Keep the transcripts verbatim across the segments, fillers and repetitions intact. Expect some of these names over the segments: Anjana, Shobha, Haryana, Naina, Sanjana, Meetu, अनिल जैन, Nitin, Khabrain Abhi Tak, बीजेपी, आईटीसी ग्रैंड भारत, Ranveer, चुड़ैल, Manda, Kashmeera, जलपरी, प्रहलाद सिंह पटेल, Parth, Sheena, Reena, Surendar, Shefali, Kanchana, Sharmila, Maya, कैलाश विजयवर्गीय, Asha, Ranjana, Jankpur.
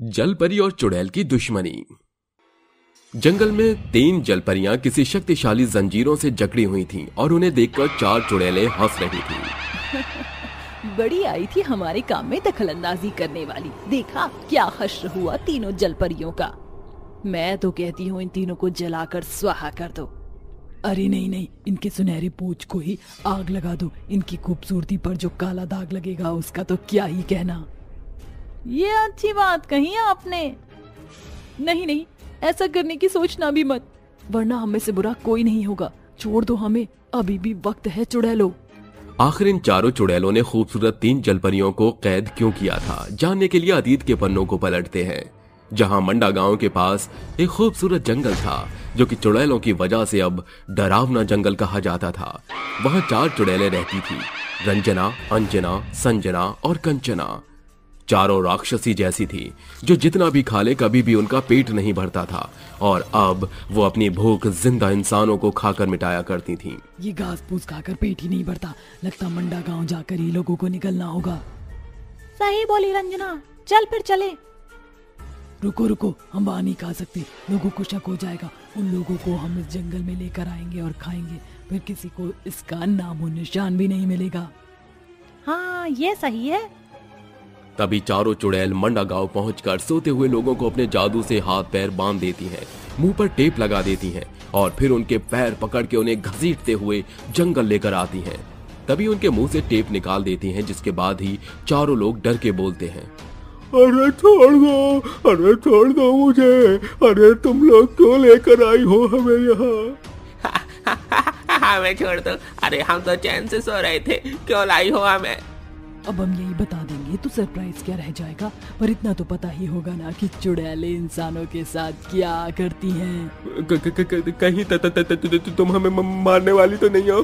जलपरी और चुड़ैल की दुश्मनी। जंगल में तीन जलपरियां किसी शक्तिशाली जंजीरों से जकड़ी हुई थीं और उन्हें देखकर चार चुड़ैलें हंस रही थीं। बड़ी आई थी हमारे काम में दखलंदाजी करने वाली, देखा क्या हश्र हुआ तीनों जलपरियों का। मैं तो कहती हूँ इन तीनों को जलाकर स्वाहा कर दो। अरे नहीं नहीं, इनके सुनहरे पूछ को ही आग लगा दो, इनकी खूबसूरती पर जो काला दाग लगेगा उसका तो क्या ही कहना। ये अच्छी बात कही आपने। नहीं नहीं, ऐसा करने की सोचना भी मत, वरना हमें से बुरा कोई नहीं होगा। छोड़ दो हमें, अभी भी वक्त है चुड़ैलों। आखिर इन चारों चुड़ैलों ने खूबसूरत तीन जलपरियों को कैद क्यों किया था, जानने के लिए अतीत के पन्नों को पलटते हैं। जहां मंडा गांव के पास एक खूबसूरत जंगल था जो कि चुड़ैलों की वजह से अब डरावना जंगल कहा जाता था, वहाँ चार चुड़ैलें रहती थी, रंजना, अंजना, संजना और कंचना। चारों राक्षसी जैसी थी जो जितना भी खा ले कभी भी उनका पेट नहीं भरता था, और अब वो अपनी भूख जिंदा इंसानों को खाकर मिटाया करती थीं। ये घास फूस खाकर पेट ही नहीं भरता, लगता मंडा गांव जाकर ही लोगों को निकलना होगा। सही बोली रंजना, चल फिर चले। रुको रुको, हम वहाँ नहीं खा सकते, लोगों को शक हो जाएगा। उन लोगों को हम इस जंगल में लेकर आएंगे और खाएंगे, फिर किसी को इसका नामो निशान भी नहीं मिलेगा। हाँ ये सही है। तभी चारों चुड़ैल मंडा गांव पहुंचकर सोते हुए लोगों को अपने जादू से हाथ पैर बांध देती हैं, मुंह पर टेप लगा देती हैं और फिर उनके पैर पकड़ के उन्हें घसीटते हुए जंगल लेकर आती हैं। तभी उनके मुंह से टेप निकाल देती हैं, जिसके बाद ही चारों लोग डर के बोलते हैं, अरे छोड़ दो, अरे छोड़ दो मुझे, अरे तुम लोग क्यों लेकर आई हो हमें यहाँ। हमें छोड़ दो, अरे हम तो चैन से सो रहे थे, क्यों लाई हो हमें। अब हम यही बता देंगे तो सरप्राइज क्या रह जाएगा, पर इतना तो पता ही होगा ना कि चुड़ैले इंसानों के साथ क्या करती हैं। कहीं तुम हमें मारने वाली तो नहीं हो।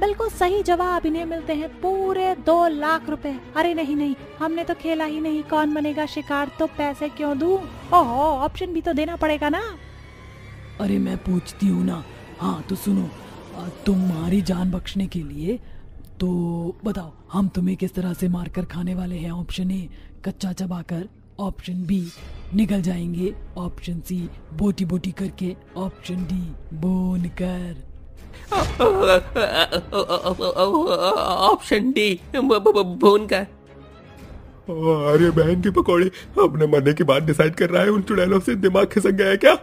बिल्कुल सही जवाब, इन्हें मिलते हैं पूरे दो लाख रुपए। अरे नहीं नहीं, हमने तो खेला ही नहीं, कौन बनेगा शिकार तो पैसे क्यों दूं। ओहो, ऑप्शन भी तो देना पड़ेगा ना। अरे मैं पूछती हूँ ना। हाँ तो सुनो, तुम्हारी जान बख्शने के लिए तो बताओ हम तुम्हें किस तरह से मारकर खाने वाले हैं। ऑप्शन ए कच्चा चबाकर, ऑप्शन बी निगल जाएंगे, ऑप्शन सी बोटी बोटी करके, ऑप्शन डी बोन कर। ऑप्शन डी बोन कर। अरे बहन के पकौड़े, अपने मरने की बात डिसाइड कर रहा है, उन चुड़ैलों से दिमाग खिसक गया है क्या।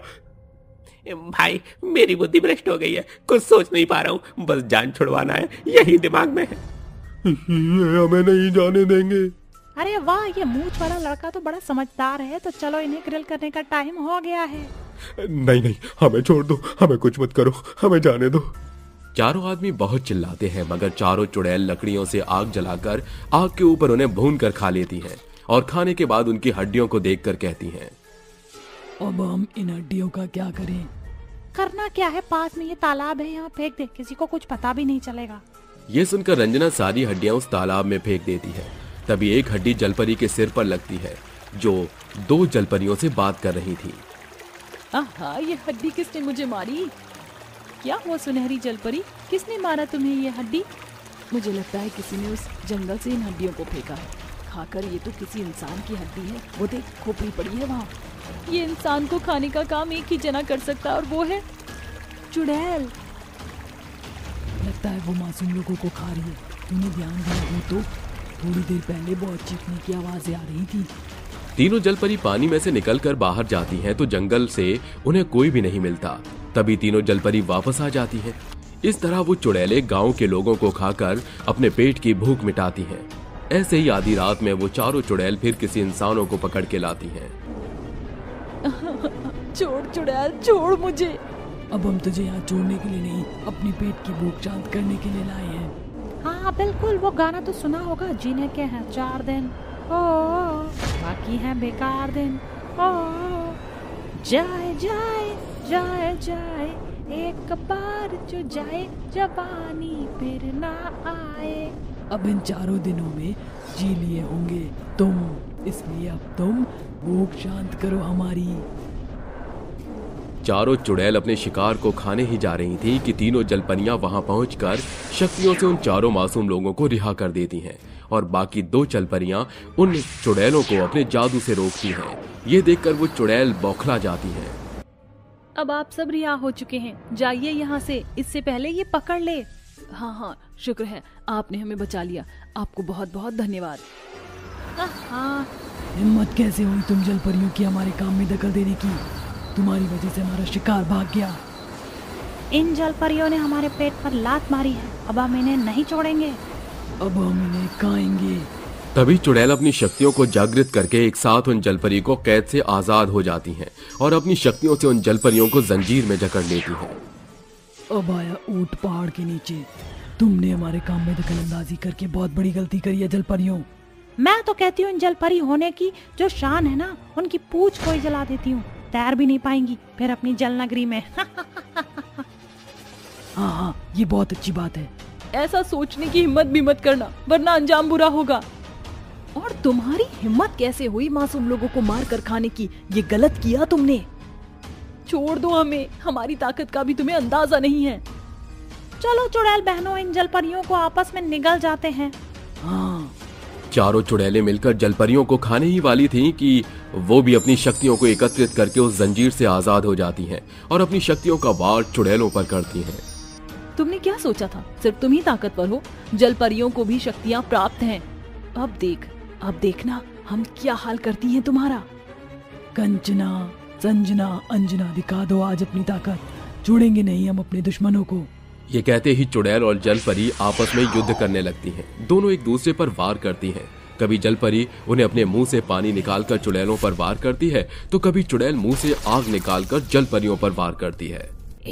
भाई मेरी बुद्धि भ्रष्ट हो गई है, कुछ सोच नहीं पा रहा हूँ, बस जान छुड़वाना है यही दिमाग में है। ये हमें नहीं जाने देंगे। अरे वाह, ये मूछ वाला लड़का तो बड़ा समझदार है, तो चलो इन्हें ग्रिल करने का टाइम हो गया है। नहीं नहीं, हमें छोड़ दो, हमें कुछ मत करो, हमें जाने दो। चारों आदमी बहुत चिल्लाते हैं, मगर चारों चुड़ैल लकड़ियों से आग जलाकर आग के ऊपर उन्हें भून कर खा लेती है और खाने के बाद उनकी हड्डियों को देख कर कहती है, अब हम इन हड्डियों का क्या करें। करना क्या है, पास में ये तालाब है, यहाँ फेंक दे, किसी को कुछ पता भी नहीं चलेगा। ये सुनकर रंजना सारी हड्डियाँ उस तालाब में फेंक देती है। तभी एक हड्डी जलपरी के सिर पर लगती है जो दो जलपरियों से बात कर रही थी। आहा, ये हड्डी किसने मुझे मारी। क्या हुआ सुनहरी जलपरी, किसने मारा तुम्हें ये हड्डी। मुझे लगता है किसी ने उस जंगल से इन हड्डियों को फेंका है, खाकर ये तो किसी इंसान की हड्डी है, वो देख खोपड़ी पड़ी है वहाँ। ये इंसान को खाने का काम एक ही जना कर सकता है और वो है चुड़ैल। लगता है वो मासूम लोगों को खा रही है, तूने ध्यान दिया हो तो, थोड़ी देर पहले बहुत चीखने की आवाजें आ रही थी। तीनों जलपरी पानी में से निकलकर बाहर जाती हैं तो जंगल से उन्हें कोई भी नहीं मिलता। तभी तीनों जलपरी वापस आ जाती है। इस तरह वो चुड़ैले गाँव के लोगों को खाकर अपने पेट की भूख मिटाती है। ऐसे ही आधी रात में वो चारों चुड़ैल फिर किसी इंसानों को पकड़ के लाती हैं। छोड़ चुड़ैल, छोड़ मुझे। अब हम तुझे यहाँ छोड़ने के लिए नहीं, अपने पेट की भूख शांत करने के लिए लाए हैं। हाँ बिल्कुल, वो गाना तो सुना होगा, जीने के हैं चार दिन, ओ, बाकी हैं बेकार दिन, ओ, जाए जाए जाए जाए एक बार जो जाए जवानी फिर ना आए। अब इन चारों दिनों में जी लिए होंगे तुम, इसलिए अब तुम भूख शांत करो हमारी। चारों चुड़ैल अपने शिकार को खाने ही जा रही थी कि तीनों जलपरियां वहां पहुंचकर शक्तियों से उन चारों मासूम लोगों को रिहा कर देती हैं और बाकी दो चलपरियां उन चुड़ैलों को अपने जादू से रोकती हैं। ये देखकर वो चुड़ैल बौखला जाती है। अब आप सब रिहा हो चुके हैं, जाइए यहाँ से, इससे पहले ये पकड़ ले। हाँ हाँ, शुक्र है आपने हमें बचा लिया, आपको बहुत बहुत धन्यवाद। हिम्मत कैसे हुई तुम जलपरियों की हमारे काम में दखल देने की? तुम्हारी वजह से हमारा शिकार भाग गया। इन जलपरियों ने हमारे पेट पर लात मारी है, अब हम इन्हें नहीं छोड़ेंगे, अब हम इन्हें खाएंगे। तभी चुड़ैल अपनी शक्तियों को जागृत करके एक साथ उन जलपरी को कैद से आजाद हो जाती हैं और अपनी शक्तियों से उन जलपरियों को जंजीर में जकड़ लेती है। अब आया ऊंट पहाड़ के नीचे, तुमने हमारे काम में दखलंदाजी करके बहुत बड़ी गलती करी है जलपरियों। मैं तो कहती हूँ इन जलपरी होने की जो शान है ना, उनकी पूछ को ही जला देती हूँ, तैर भी नहीं पाएंगी फिर अपनी जल नगरी में। हाँ हाँ, ये बहुत अच्छी बात है, ऐसा सोचने की हिम्मत भी मत करना वरना अंजाम बुरा होगा। और तुम्हारी हिम्मत कैसे हुई मासूम लोगों को मार कर खाने की, ये गलत किया तुमने, छोड़ दो हमें, हमारी ताकत का भी तुम्हें अंदाजा नहीं है। चलो चुड़ैल बहनों, इन जलपरियों को आपस में निगल जाते हैं। हाँ। चारों चुड़ैलें मिलकर जलपरियों को खाने ही वाली थीं कि वो भी अपनी शक्तियों को एकत्रित करके उस जंजीर से आजाद हो जाती हैं और अपनी शक्तियों का वार चुड़ैलों पर करती हैं। तुमने क्या सोचा था, सिर्फ तुम ही ताकतवर हो, जलपरियों को भी शक्तियाँ प्राप्त हैं। अब देख, अब देखना हम क्या हाल करती हैं तुम्हारा। कंचना, संजना, अंजना, दिखा दो आज अपनी ताकत, छोड़ेंगे नहीं हम अपने दुश्मनों को। ये कहते ही चुड़ैल और जलपरी आपस में युद्ध करने लगती हैं। दोनों एक दूसरे पर वार करती हैं। कभी जलपरी उन्हें अपने मुंह से पानी निकालकर चुड़ैलों पर वार करती है तो कभी चुड़ैल मुंह से आग निकालकर जलपरियों पर वार करती है।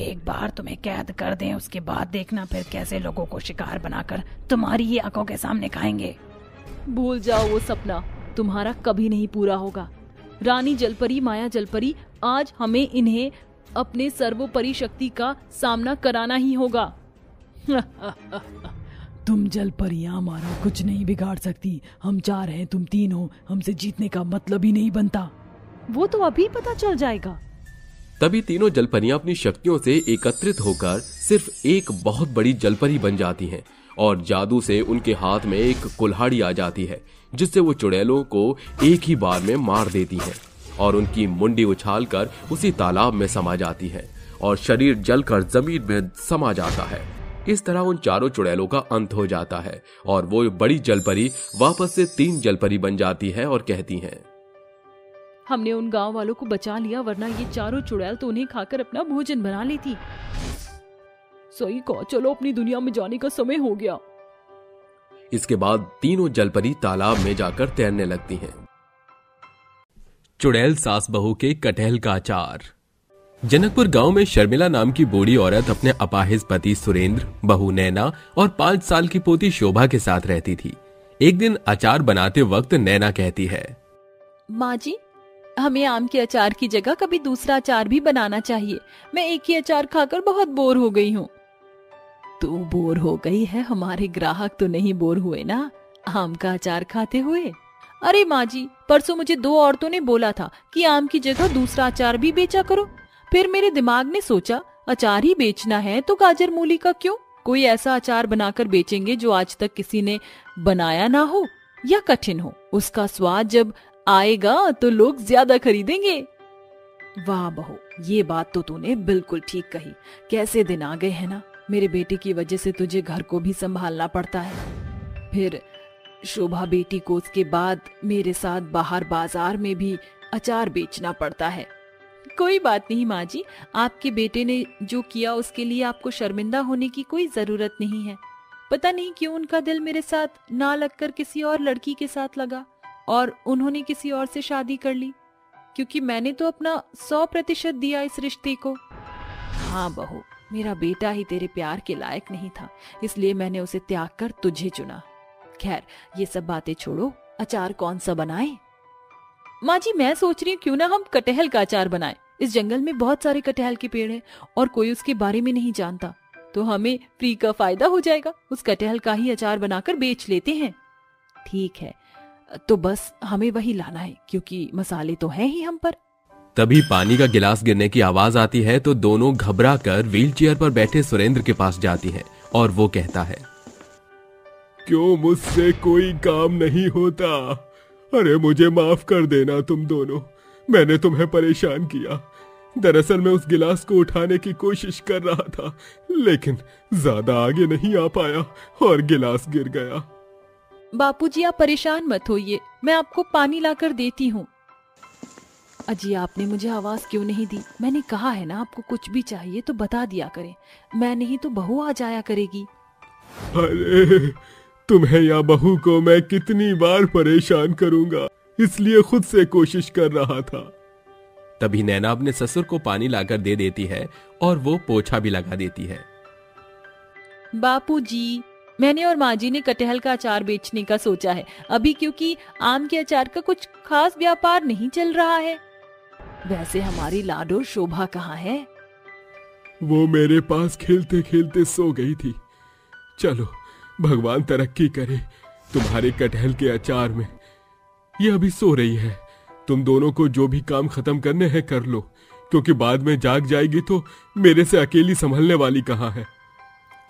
एक बार तुम्हें कैद कर दें, उसके बाद देखना फिर कैसे लोगों को शिकार बनाकर तुम्हारी ही आंखों के सामने खाएंगे। भूल जाओ वो सपना, तुम्हारा कभी नहीं पूरा होगा। रानी जलपरी, माया जलपरी, आज हमें इन्हें अपने सर्वोपरि शक्ति का सामना कराना ही होगा। तुम जलपरियां हमारा कुछ नहीं बिगाड़ सकती, हम चार हैं, तुम तीन हो, हमसे जीतने का मतलब ही नहीं बनता। वो तो अभी पता चल जाएगा। तभी तीनों जलपरियां अपनी शक्तियों से एकत्रित होकर सिर्फ एक बहुत बड़ी जलपरी बन जाती हैं और जादू से उनके हाथ में एक कुल्हाड़ी आ जाती है जिससे वो चुड़ैलों को एक ही बार में मार देती है और उनकी मुंडी उछालकर उसी तालाब में समा जाती है और शरीर जलकर जमीन में समा जाता है। इस तरह उन चारों चुड़ैलों का अंत हो जाता है और वो बड़ी जलपरी वापस से तीन जलपरी बन जाती है और कहती है, हमने उन गांव वालों को बचा लिया वरना ये चारों चुड़ैल तो उन्हें खाकर अपना भोजन बना लेती। सही कहो, चलो अपनी दुनिया में जाने का समय हो गया। इसके बाद तीनों जलपरी तालाब में जाकर तैरने लगती हैं। चुड़ैल सास बहू के कटहल का अचार। जनकपुर गांव में शर्मिला नाम की बूढ़ी औरत अपने अपाहिज पति सुरेंद्र, बहू नैना और पांच साल की पोती शोभा के साथ रहती थी। एक दिन अचार बनाते वक्त नैना कहती है, माँ जी, हमें आम के अचार की जगह कभी दूसरा अचार भी बनाना चाहिए, मैं एक ही अचार खाकर बहुत बोर हो गई हूँ। तू बोर हो गई है, हमारे ग्राहक तो नहीं बोर हुए ना आम का अचार खाते हुए? अरे माँ जी, परसों मुझे दो औरतों ने बोला था कि आम की जगह दूसरा अचार भी बेचा करो, फिर मेरे दिमाग ने सोचा अचार ही बेचना है तो गाजर मूली का क्यों, कोई ऐसा अचार बनाकर बेचेंगे जो आज तक किसी ने बनाया ना हो या कठिन हो, उसका स्वाद जब आएगा तो लोग ज्यादा खरीदेंगे। वाह बहू, ये बात तो तूने बिल्कुल ठीक कही, कैसे दिन आ गए है ना, मेरे बेटे की वजह से तुझे घर को भी संभालना पड़ता है, फिर शोभा बेटी को उसके बाद मेरे साथ बाहर बाजार में भी अचार बेचना पड़ता है। कोई बात नहीं माँ जी, आपके बेटे ने जो किया उसके लिए आपको शर्मिंदा होने की कोई जरूरत नहीं है। पता नहीं क्यों उनका दिल मेरे साथ ना लगकर किसी और लड़की के साथ लगा और उन्होंने किसी और से शादी कर ली, क्योंकि मैंने तो अपना सौ प्रतिशत दिया इस रिश्ते को। हाँ बहू, मेरा बेटा ही तेरे प्यार के लायक नहीं था, इसलिए मैंने उसे त्याग कर तुझे चुना। खैर, ये सब बातें छोड़ो, अचार कौन सा बनाएं? माँ जी, मैं सोच रही हूँ क्यों ना हम कटहल का अचार बनाएं। इस जंगल में बहुत सारे कटहल के पेड़ हैं और कोई उसके बारे में नहीं जानता, तो हमें फ्री का फायदा हो जाएगा, उस कटहल का ही अचार बनाकर बेच लेते हैं। ठीक है, तो बस हमें वही लाना है क्योंकि मसाले तो हैं ही हम पर। तभी पानी का गिलास गिरने की आवाज आती है तो दोनों घबरा कर व्हील चेयर पर बैठे सुरेंद्र के पास जाती है और वो कहता है, क्यों मुझसे कोई काम नहीं होता। अरे मुझे माफ कर देना तुम दोनों, मैंने तुम्हें परेशान किया। दरअसल मैं उस गिलास को उठाने की कोशिश कर रहा था, लेकिन ज्यादा आगे नहीं आ पाया और गिलास गिर गया। बापूजी आप परेशान मत होइए, मैं आपको पानी लाकर देती हूँ। अजी आपने मुझे आवाज क्यों नहीं दी? मैंने कहा है ना आपको कुछ भी चाहिए तो बता दिया करें, मैं नहीं तो बहू आ जाया करेगी। अरे तुम्हें या बहू को मैं कितनी बार परेशान करूंगा, इसलिए खुद से कोशिश कर रहा था। तभी नैना अपने ससुर को पानी लाकर दे देती है और वो पोछा भी लगा देती है। बापूजी, मैंने और माँ जी ने कटहल का अचार बेचने का सोचा है अभी, क्योंकि आम के अचार का कुछ खास व्यापार नहीं चल रहा है। वैसे हमारी लाडो शोभा कहाँ है? वो मेरे पास खेलते खेलते सो गई थी। चलो भगवान तरक्की करे तुम्हारे कटहल के अचार में। ये अभी सो रही है, तुम दोनों को जो भी काम खत्म करने हैं कर लो, क्योंकि बाद में जाग जाएगी तो मेरे से अकेली संभलने वाली कहाँ है।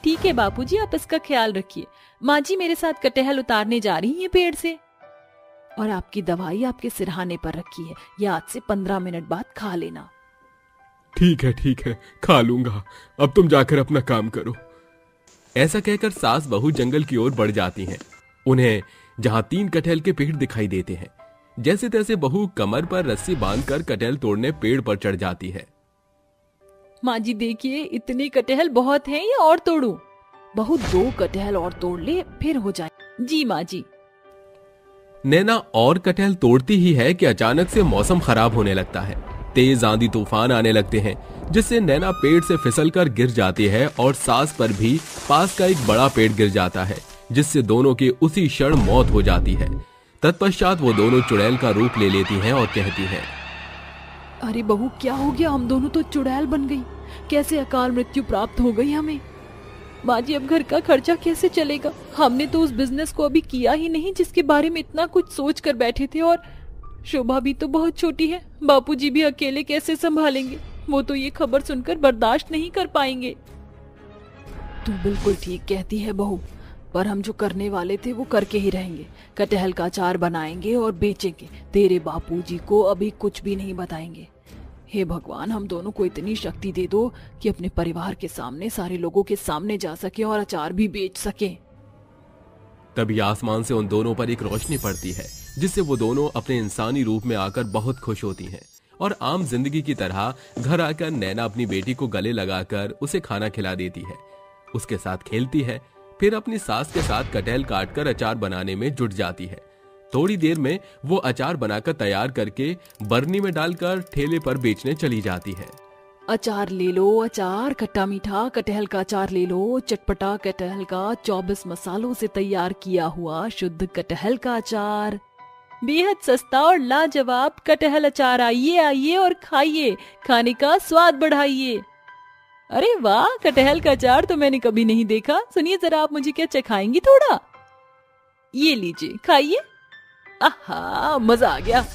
ठीक है बापूजी, आप इसका ख्याल रखिए। माँ जी मेरे साथ कटहल उतारने जा रही है पेड़ से, और आपकी दवाई आपके सिरहाने पर रखी है, यह आज से पंद्रह मिनट बाद खा लेना। ठीक है ठीक है, खा लूंगा। अब तुम जाकर अपना काम करो। ऐसा कहकर सास बहू जंगल की ओर बढ़ जाती हैं। उन्हें जहाँ तीन कटहल के पेड़ दिखाई देते हैं, जैसे तैसे बहू कमर पर रस्सी बांधकर कटहल तोड़ने पेड़ पर चढ़ जाती है। माँ जी देखिए इतने कटहल बहुत हैं, या और तोड़ूं? बहू दो कटहल और तोड़ ले फिर हो जाए। जी माँ जी। नैना और कटहल तोड़ती ही है कि अचानक से मौसम खराब होने लगता है। तेज आंधी तूफान आने लगते हैं, जिससे नैना पेड़ से फिसलकर गिर जाती है और सास पर भी पास का एक बड़ा पेड़ गिर जाता है, जिससे दोनों की उसी क्षण मौत हो जाती है। तत्पश्चात वो दोनों चुड़ैल का रूप ले लेती हैं और कहती हैं, अरे बहू क्या हो गया, हम दोनों तो चुड़ैल बन गई, कैसे अकाल मृत्यु प्राप्त हो गई हमें। माँ जी अब घर का खर्चा कैसे चलेगा, हमने तो उस बिजनेस को अभी किया ही नहीं जिसके बारे में इतना कुछ सोच कर बैठे थे, और शोभा भी तो बहुत छोटी है, बापूजी भी अकेले कैसे संभालेंगे, वो तो ये खबर सुनकर बर्दाश्त नहीं कर पाएंगे। तू बिल्कुल ठीक कहती है बहू, पर हम जो करने वाले थे वो करके ही रहेंगे। कटहल का अचार बनाएंगे और बेचेंगे, तेरे बापूजी को अभी कुछ भी नहीं बताएंगे। हे भगवान, हम दोनों को इतनी शक्ति दे दो कि अपने परिवार के सामने, सारे लोगों के सामने जा सके और अचार भी बेच सके। तभी आसमान से उन दोनों पर एक रोशनी पड़ती है, जिससे वो दोनों अपने इंसानी रूप में आकर बहुत खुश होती हैं और आम जिंदगी की तरह घर आकर नैना अपनी बेटी को गले लगाकर उसे खाना खिला देती है, उसके साथ खेलती है, फिर अपनी सास के साथ कटहल काटकर अचार बनाने में जुट जाती है। थोड़ी देर में वो अचार बनाकर तैयार करके बर्नी में डालकर ठेले पर बेचने चली जाती है। अचार ले लो अचार, खट्टा मीठा कटहल का अचार ले लो, चटपटा कटहल का, चौबीस मसालों से तैयार किया हुआ शुद्ध कटहल का अचार, बेहद सस्ता और लाजवाब कटहल अचार। आइए आइए और खाइए, खाने का स्वाद बढ़ाइए। अरे वाह, कटहल का अचार तो मैंने कभी नहीं देखा, सुनिए जरा आप मुझे क्या चखाएंगी थोड़ा? ये लीजिए खाइए। आहा, मजा आ गया।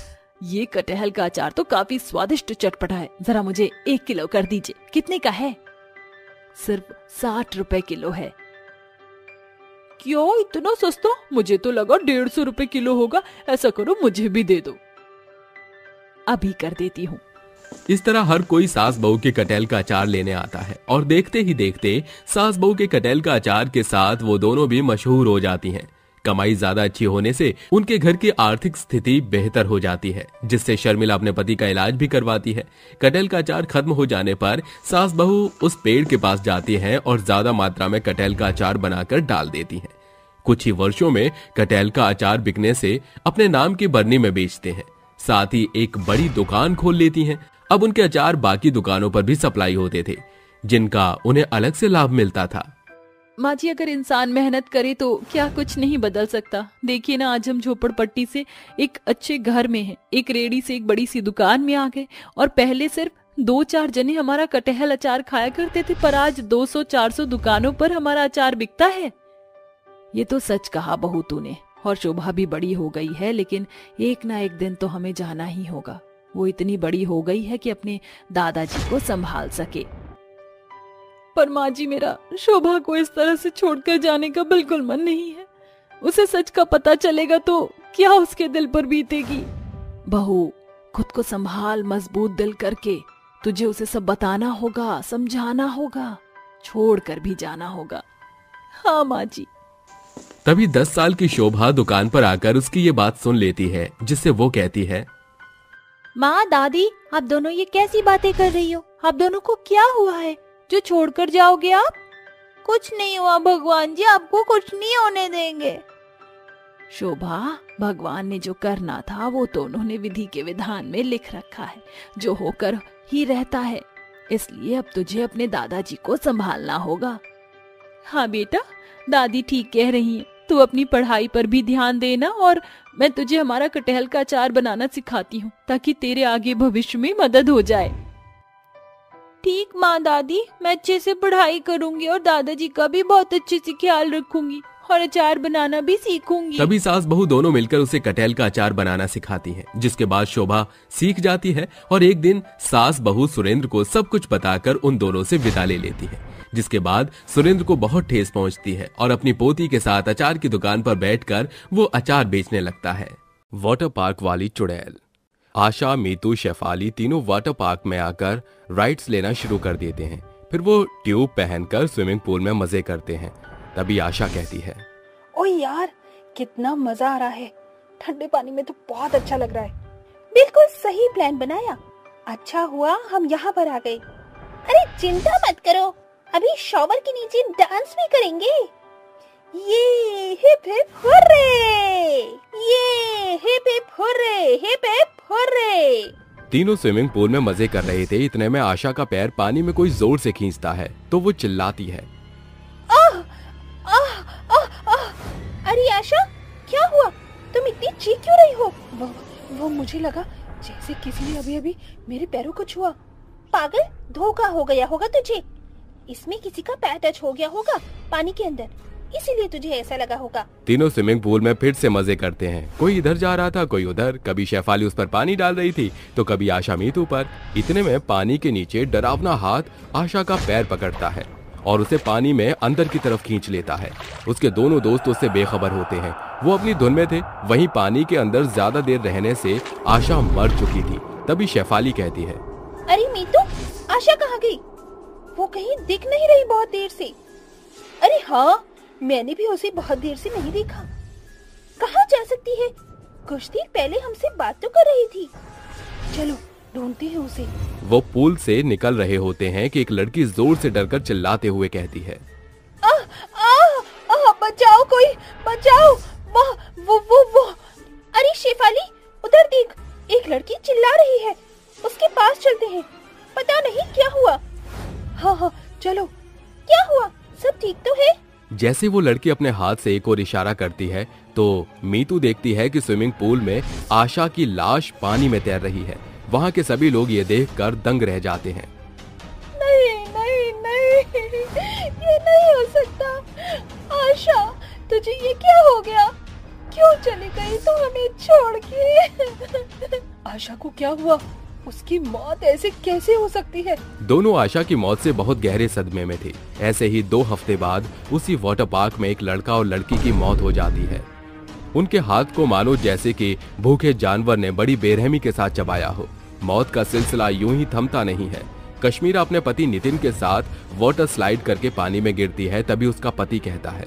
ये कटहल का अचार तो काफी स्वादिष्ट चटपटा है, जरा मुझे एक किलो कर दीजिए। कितने का है? सिर्फ साठ रुपए किलो है। क्यों इतना सस्ता? मुझे तो लगा डेढ़ सौ रुपए किलो होगा। ऐसा करो मुझे भी दे दो, अभी कर देती हूँ। इस तरह हर कोई सास बहू के कटहल का अचार लेने आता है और देखते ही देखते सास बहू के कटहल का अचार के साथ वो दोनों भी मशहूर हो जाती हैं। कमाई ज्यादा अच्छी होने से उनके घर की आर्थिक स्थिति बेहतर हो जाती है, जिससे शर्मिला अपने पति का इलाज भी करवाती है। कटहल का अचार खत्म हो जाने पर सास बहू उस पेड़ के पास जाती है और ज्यादा मात्रा में कटहल का अचार बनाकर डाल देती है। कुछ ही वर्षों में कटहल का अचार बिकने से अपने नाम की बर्नी में बेचते हैं, साथ ही एक बड़ी दुकान खोल लेती हैं। अब उनके अचार बाकी दुकानों पर भी सप्लाई होते थे, जिनका उन्हें अलग से लाभ मिलता था। माँ जी अगर इंसान मेहनत करे तो क्या कुछ नहीं बदल सकता। देखिए ना आज हम झोपड़पट्टी से एक अच्छे घर में हैं, एक रेड़ी से एक बड़ी सी दुकान में आ गए, और पहले सिर्फ दो चार जने हमारा कटहल अचार खाया करते थे, पर आज दो सौ चार सौ दुकानों पर हमारा अचार बिकता है। ये तो सच कहा बहू तूने, और शोभा भी बड़ी हो गई है, लेकिन एक ना एक दिन तो हमें जाना ही होगा। वो इतनी बड़ी हो गई है कि अपने दादाजी को संभाल सके। पर माँ जी मेरा शोभा को इस तरह से छोड़कर जाने का बिल्कुल मन नहीं है। उसे सच का पता चलेगा तो क्या उसके दिल पर बीतेगी। बहू, खुद को संभाल, मजबूत दिल करके तुझे उसे सब बताना होगा, समझाना होगा, छोड़ कर भी जाना होगा। हाँ माँ जी। तभी दस साल की शोभा दुकान पर आकर उसकी ये बात सुन लेती है, जिससे वो कहती है, माँ दादी आप दोनों ये कैसी बातें कर रही हो? आप दोनों को क्या हुआ है जो छोड़कर जाओगे आप? कुछ नहीं हुआ भगवान जी, आपको कुछ नहीं होने देंगे। शोभा, भगवान ने जो करना था वो तो उन्होंने विधि के विधान में लिख रखा है, जो होकर ही रहता है, इसलिए अब तुझे अपने दादाजी को संभालना होगा। हाँ बेटा, दादी ठीक कह रही है, तू अपनी पढ़ाई पर भी ध्यान देना और मैं तुझे हमारा कटहल का अचार बनाना सिखाती हूँ ताकि तेरे आगे भविष्य में मदद हो जाए। ठीक माँ दादी, मैं अच्छे से पढ़ाई करूंगी और दादाजी का भी बहुत अच्छे से ख्याल रखूंगी और अचार बनाना भी सीखूंगी। तभी सास बहू दोनों मिलकर उसे कटहल का अचार बनाना सिखाती हैं, जिसके बाद शोभा सीख जाती है और एक दिन सास बहू सुरेंद्र को सब कुछ बताकर उन दोनों से विदा ले लेती है, जिसके बाद सुरेंद्र को बहुत ठेस पहुंचती है और अपनी पोती के साथ अचार की दुकान पर बैठकर वो अचार बेचने लगता है। वाटर पार्क वाली चुड़ैल, आशा, मीतू, शेफाली तीनों वाटर पार्क में आकर राइड्स लेना शुरू कर देते हैं। फिर वो ट्यूब पहनकर स्विमिंग पूल में मजे करते हैं। तभी आशा कहती है, ओ यार कितना मजा आ रहा है, ठंडे पानी में तो बहुत अच्छा लग रहा है। बिल्कुल सही प्लान बनाया, अच्छा हुआ हम यहाँ पर आ गए। अरे चिंता मत करो, अभी शॉवर के नीचे डांस भी करेंगे। ये हिप हिप हुर्रे, ये hip hip hurray, hip hip hurray. तीनों स्विमिंग पूल में मजे कर रहे थे, इतने में आशा का पैर पानी में कोई जोर से खींचता है तो वो चिल्लाती है, आह आह आह आह। अरे आशा क्या हुआ, तुम इतनी चीख क्यों रही हो? वो, वो मुझे लगा जैसे किसी ने अभी अभी मेरे पैरों को छुआ। पागल, धोखा हो गया होगा तुझे, इसमें किसी का पैर टच हो गया होगा पानी के अंदर, इसीलिए तुझे ऐसा लगा होगा। तीनों स्विमिंग पूल में फिर से मजे करते हैं, कोई इधर जा रहा था कोई उधर, कभी शेफाली उस पर पानी डाल रही थी तो कभी आशा मीतू पर। इतने में पानी के नीचे डरावना हाथ आशा का पैर पकड़ता है और उसे पानी में अंदर की तरफ खींच लेता है। उसके दोनों दोस्त उससे बेखबर होते हैं, वो अपनी धुन में थे। वहीं पानी के अंदर ज्यादा देर रहने से आशा मर चुकी थी। तभी शेफाली कहती है, अरे मीतू आशा कहाँ गई? वो कहीं दिख नहीं रही बहुत देर से। अरे हाँ, मैंने भी उसे बहुत देर से नहीं देखा, कहाँ जा सकती है? कुछ देर पहले हमसे बात तो कर रही थी, चलो ढूंढते हैं उसे। वो पूल से निकल रहे होते हैं कि एक लड़की जोर से डरकर चिल्लाते हुए कहती है, आह आह आह, बचाओ कोई, बचाओ। वो वो वो, वो। अरे शेफाली उधर देख, एक लड़की चिल्ला रही है, उसके पास चलते हैं, पता नहीं क्या हुआ। हाँ हाँ चलो। क्या हुआ, सब ठीक तो है? जैसे वो लड़की अपने हाथ से एक और इशारा करती है तो मीतू देखती है कि स्विमिंग पूल में आशा की लाश पानी में तैर रही है। वहाँ के सभी लोग ये देखकर दंग रह जाते हैं। नहीं नहीं नहीं, ये नहीं हो सकता। आशा तुझे ये क्या हो गया, क्यों चली गई तू हमें छोड़ के? आशा को क्या हुआ, उसकी मौत ऐसे कैसे हो सकती है? दोनों आशा की मौत से बहुत गहरे सदमे में थे। ऐसे ही दो हफ्ते बाद उसी वाटर पार्क में एक लड़का और लड़की की मौत हो जाती है। उनके हाथ को मानो जैसे कि भूखे जानवर ने बड़ी बेरहमी के साथ चबाया हो। मौत का सिलसिला यूं ही थमता नहीं है। कश्मीरा अपने पति नितिन के साथ वाटर स्लाइड करके पानी में गिरती है। तभी उसका पति कहता है,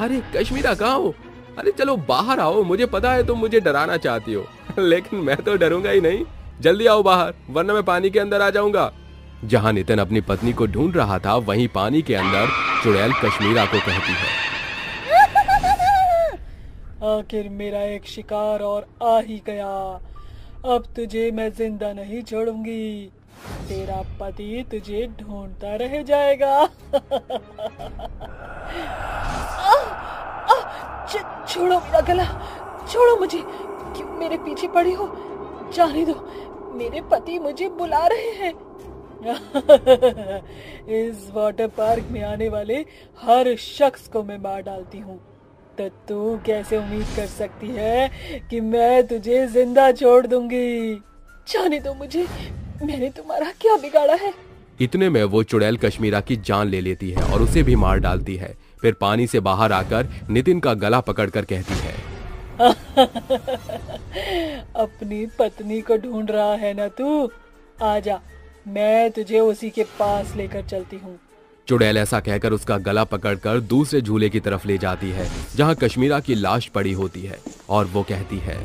अरे कश्मीरा कहाँ हो? अरे चलो बाहर आओ, मुझे पता है तुम मुझे डराना चाहती हो, लेकिन मैं तो डरूंगा ही नहीं, जल्दी आओ बाहर वरना मैं पानी के अंदर आ जाऊंगा। जहाँ नितिन अपनी पत्नी को ढूंढ रहा था, वहीं पानी के अंदर चुड़ैल कश्मीरा को कहती है, आखिर मेरा एक शिकार और आ ही गया, अब तुझे मैं जिंदा नहीं छोड़ूंगी, तेरा पति तुझे ढूंढता रह जाएगा। आ, आ, छ, छोड़ो मेरा गला, छोड़ो मुझे, क्यों मेरे पीछे पड़ी हो? जाने दो, मेरे पति मुझे बुला रहे हैं। इस वाटर पार्क में आने वाले हर शख्स को मैं मार डालती हूँ, तो तू कैसे उम्मीद कर सकती है कि मैं तुझे जिंदा छोड़ दूंगी? जाने दो मुझे, मैंने तुम्हारा क्या बिगाड़ा है? इतने में वो चुड़ैल कश्मीरा की जान ले लेती है और उसे भी मार डालती है। फिर पानी से बाहर आकर नितिन का गला पकड़कर कहती है, अपनी पत्नी को ढूंढ रहा है ना तू, आजा मैं तुझे उसी के पास लेकर चलती हूँ। चुड़ैल ऐसा कहकर उसका गला पकड़कर दूसरे झूले की तरफ ले जाती है जहाँ कश्मीरा की लाश पड़ी होती है और वो कहती है,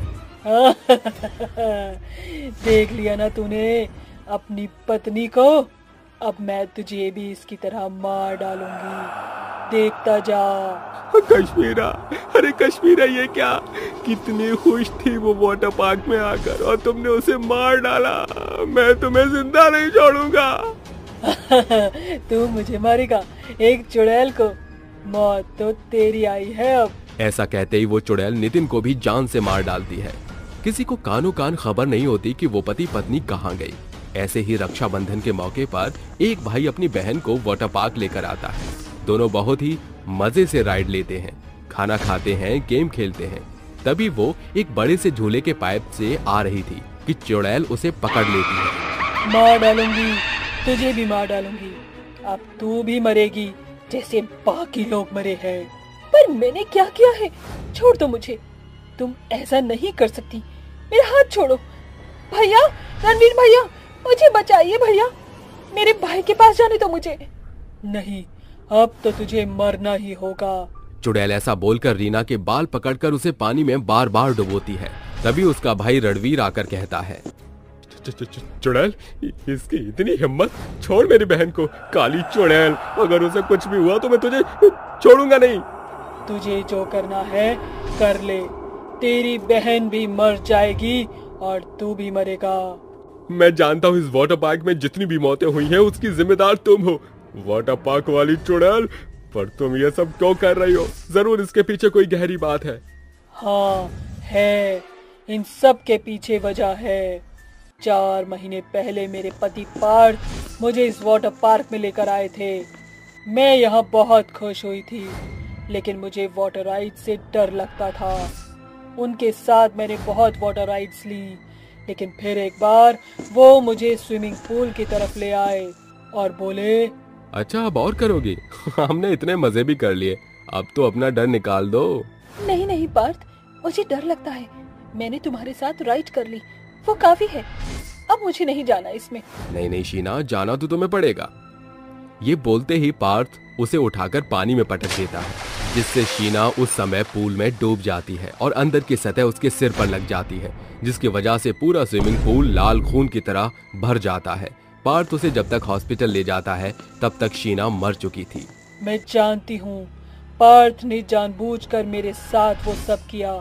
देख लिया ना तूने अपनी पत्नी को, अब मैं तुझे भी इसकी तरह मार डालूंगी, देखता जा। कश्मीरा, अरे कश्मीरा ये क्या, कितनी खुश थी वो वाटर पार्क में आकर और तुमने उसे मार डाला, मैं तुम्हें जिंदा नहीं छोड़ूंगा। तू मुझे मारेगा, एक चुड़ैल को, मौत तो तेरी आई है अब। ऐसा कहते ही वो चुड़ैल नितिन को भी जान से मार डालती है। किसी को कानो कान खबर नहीं होती कि वो पति पत्नी कहाँ गई। ऐसे ही रक्षाबंधन के मौके पर एक भाई अपनी बहन को वाटर पार्क लेकर आता है। दोनों बहुत ही मजे से राइड लेते हैं, खाना खाते हैं, गेम खेलते हैं। तभी वो एक बड़े से झूले के पाइप से आ रही थी कि चुड़ैल उसे पकड़ लेती है। मार डालूंगी तुझे भी, मार डालूंगी, अब तू भी मरेगी जैसे बाकी लोग मरे हैं। पर मैंने क्या किया है, छोड़ दो मुझे, तुम ऐसा नहीं कर सकती, मेरा हाथ छोड़ो। भैया, रणवीर भैया मुझे बचाइए, भैया मेरे भाई के पास जाने दो मुझे। नहीं, अब तो तुझे मरना ही होगा। चुड़ैल ऐसा बोलकर रीना के बाल पकड़कर उसे पानी में बार बार डुबोती है। तभी उसका भाई रणवीर आकर कहता है, चुड़ैल इसकी इतनी हिम्मत, छोड़ मेरी बहन को, काली चुड़ैल, अगर उसे कुछ भी हुआ तो मैं तुझे छोड़ूंगा नहीं। तुझे जो करना है कर ले, तेरी बहन भी मर जाएगी और तू भी मरेगा। मैं जानता हूँ इस वाटर पार्क में जितनी भी मौतें हुई हैं उसकी जिम्मेदार तुम हो, वाटर पार्क वाली चुड़ैल, पर तुम ये सब क्यों कर रही हो, जरूर इसके पीछे कोई गहरी बात है। हाँ है, इन सब के पीछे वजह है। चार महीने पहले मेरे पति पार्थ मुझे इस वाटर पार्क में लेकर आए थे। मैं यहाँ बहुत खुश हुई थी, लेकिन मुझे वाटर राइड से डर लगता था। उनके साथ मैंने बहुत वाटर राइड्स ली, लेकिन फिर एक बार वो मुझे स्विमिंग पूल की तरफ ले आए और बोले, अच्छा अब और करोगी, हमने इतने मजे भी कर लिए, अब तो अपना डर निकाल दो। नहीं नहीं पार्थ, मुझे डर लगता है, मैंने तुम्हारे साथ राइड कर ली, वो काफी है, अब मुझे नहीं जाना इसमें। नहीं नहीं शीना, जाना तो तुम्हें पड़ेगा। ये बोलते ही पार्थ उसे उठाकर पानी में पटक देता है, जिससे शीना उस समय पूल में डूब जाती है और अंदर की सतह उसके सिर पर लग जाती है, जिसकी वजह से पूरा स्विमिंग पूल लाल खून की तरह भर जाता है। पार्थ उसे जब तक हॉस्पिटल ले जाता है तब तक शीना मर चुकी थी। मैं जानती हूँ पार्थ ने जानबूझकर मेरे साथ वो सब किया,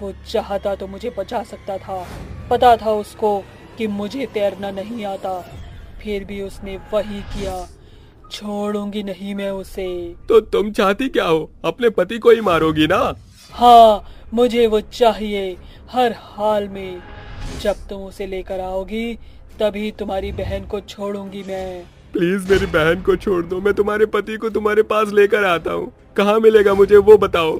वो चाहता तो मुझे बचा सकता था, पता था उसको कि मुझे तैरना नहीं आता, फिर भी उसने वही किया। छोड़ूंगी नहीं मैं उसे। तो तुम चाहती क्या हो, अपने पति को ही मारोगी ना? हाँ मुझे वो चाहिए हर हाल में, जब तुम उसे लेकर आओगी तभी तुम्हारी बहन को छोड़ूंगी मैं। प्लीज मेरी बहन को छोड़ दो, मैं तुम्हारे पति को तुम्हारे पास लेकर आता हूँ, कहाँ मिलेगा मुझे वो बताओ।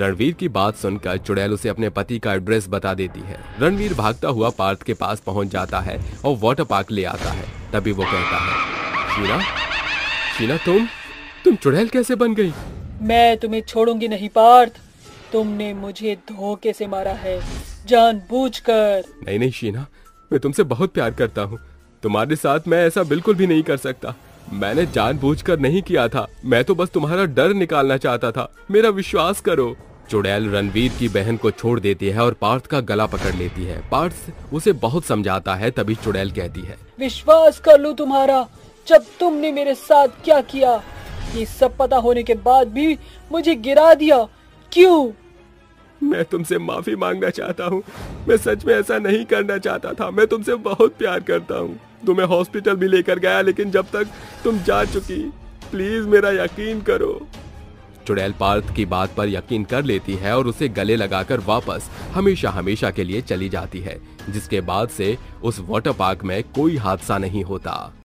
रणवीर की बात सुनकर चुड़ैल उसे अपने पति का एड्रेस बता देती है। रणवीर भागता हुआ पार्थ के पास पहुँच जाता है और वाटर पार्क ले आता है। तभी वो कहता है, शीना, शीना तुम तुम चुड़ैल कैसे बन गई? मैं तुम्हें छोड़ूंगी नहीं पार्थ, तुमने मुझे धोखे से मारा है, जानबूझकर। नहीं नहीं शीना, मैं तुमसे बहुत प्यार करता हूँ, तुम्हारे साथ मैं ऐसा बिल्कुल भी नहीं कर सकता, मैंने जानबूझकर नहीं किया था, मैं तो बस तुम्हारा डर निकालना चाहता था, मेरा विश्वास करो। चुड़ैल रणवीर की बहन को छोड़ देती है और पार्थ का गला पकड़ लेती है। पार्थ उसे बहुत समझाता है। तभी चुड़ैल कहती है, विश्वास कर लूं तुम्हारा, जब तुमने मेरे साथ क्या किया, ये सब पता होने के बाद भी मुझे गिरा दिया, क्यों? मैं तुमसे माफी मांगना चाहता हूँ, मैं सच में ऐसा नहीं करना चाहता था, मैं तुमसे बहुत प्यार करता हूँ, तुम्हें हॉस्पिटल भी लेकर गया, लेकिन जब तक तुम जा चुकी, प्लीज मेरा यकीन करो। चुड़ैल पार्थ की बात पर यकीन कर लेती है और उसे गले लगाकर वापस हमेशा हमेशा के लिए चली जाती है, जिसके बाद से उस वाटर पार्क में कोई हादसा नहीं होता।